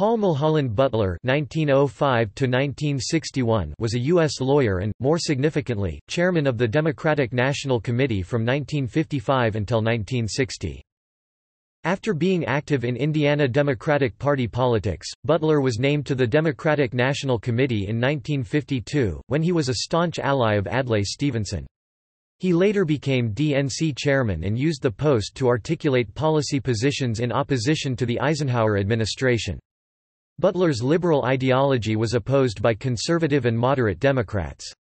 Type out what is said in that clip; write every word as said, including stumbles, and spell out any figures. Paul Mulholland Butler (nineteen oh five to nineteen sixty-one) was a U S lawyer and, more significantly, chairman of the Democratic National Committee from nineteen fifty-five until nineteen sixty. After being active in Indiana Democratic Party politics, Butler was named to the Democratic National Committee in nineteen fifty-two, when he was a staunch ally of Adlai Stevenson. He later became D N C chairman and used the post to articulate policy positions in opposition to the Eisenhower administration. Butler's liberal ideology was opposed by conservative and moderate Democrats.